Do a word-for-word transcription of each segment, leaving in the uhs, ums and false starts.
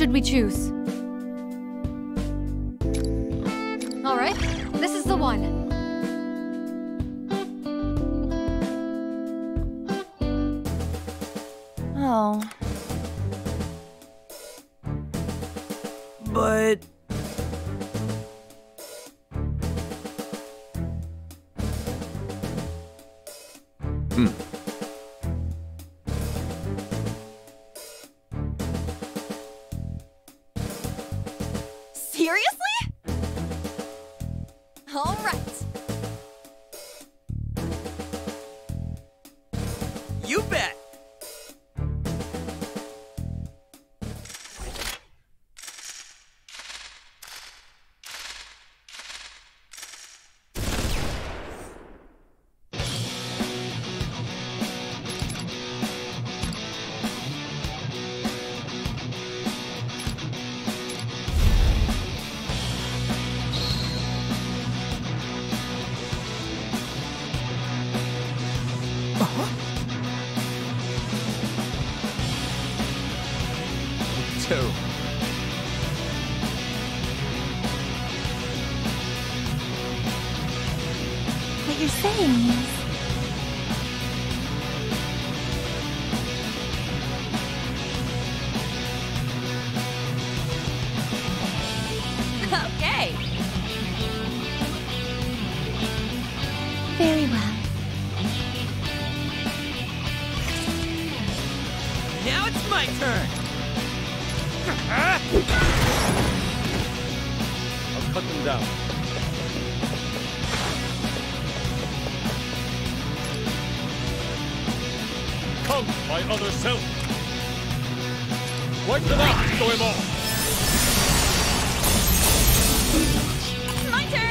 should we choose? All right, this is the one. Oh. But... Hmm. Seriously? All right. You bet. What you're saying is... Okay! Very well. Now it's my turn! I'll cut them down. Come, my other self. Wipe them out, throw him off. It's my turn.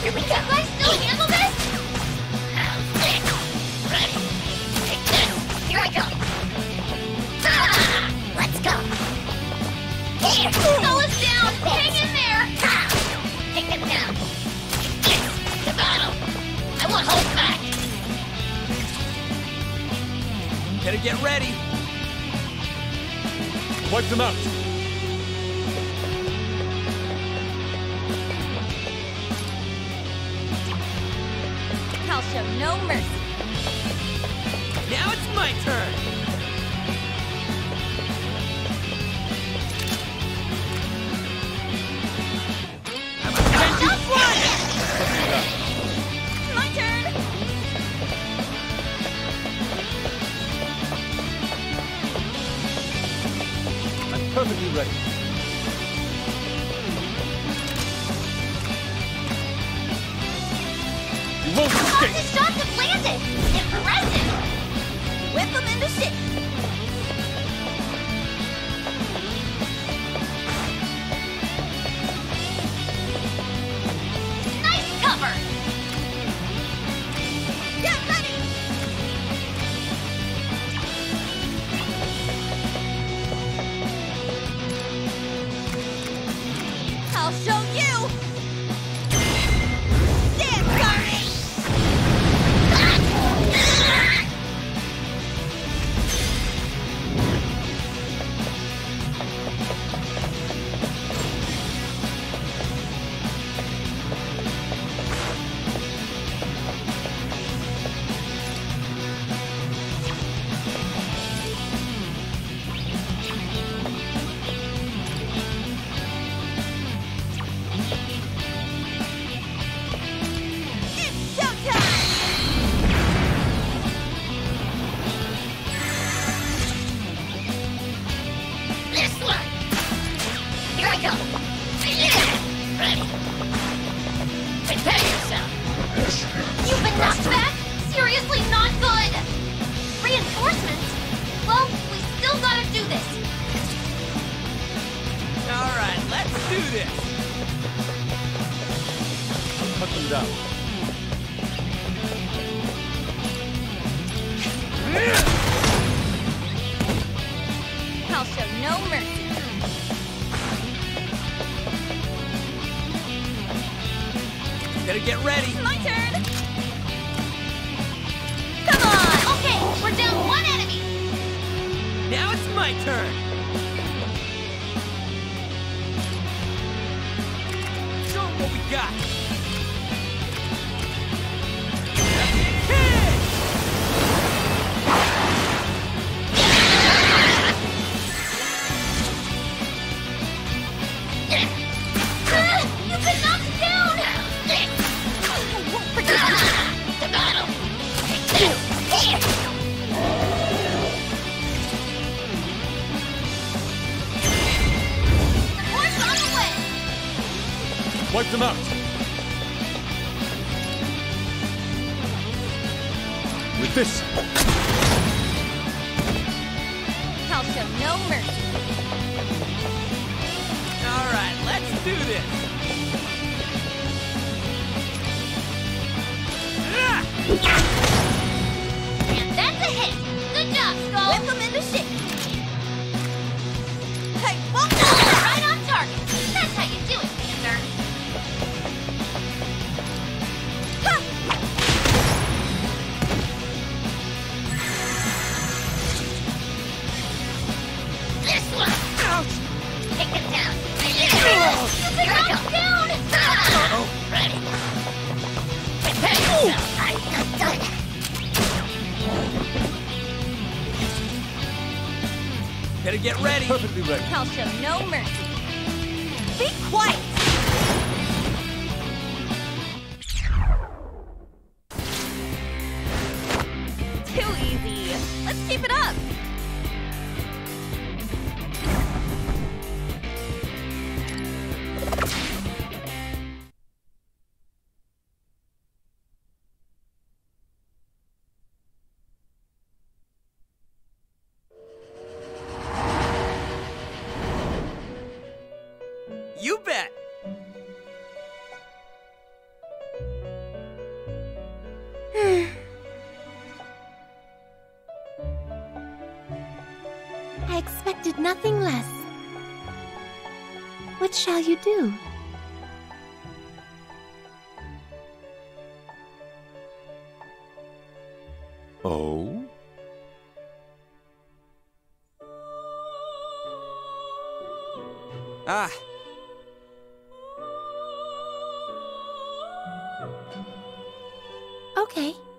Here we go! Can I still handle this? Ready? Take two! Here I go! Ah, let's go! Here! Throw us down! Hang in there! Take him down! Yes! The battle! I won't hold back! Gotta get ready! Wipe them out! I'll show no mercy. Now it's my turn. I'm a vengeance one. My turn. I'm perfectly ready. You his shots have landed! Impressive! Whip them into shit! Nice cover! Get ready! I'll show you! Damn, darn it! my turn! Show 'em what we got! That's it, kid! Uh, you could knock him down! The battle! Wipe them out! With this! I'll show no mercy! Alright, let's do this! And that's a hit! Good job, Skull! Whip them into shape! Hey, whoa! Right on target! That's how you do it, Xander! Better get ready. Perfectly ready. I'll show no mercy. Be quiet. Too easy. Let's keep it up. You bet! I expected nothing less. What shall you do? Oh? Ah! Okay.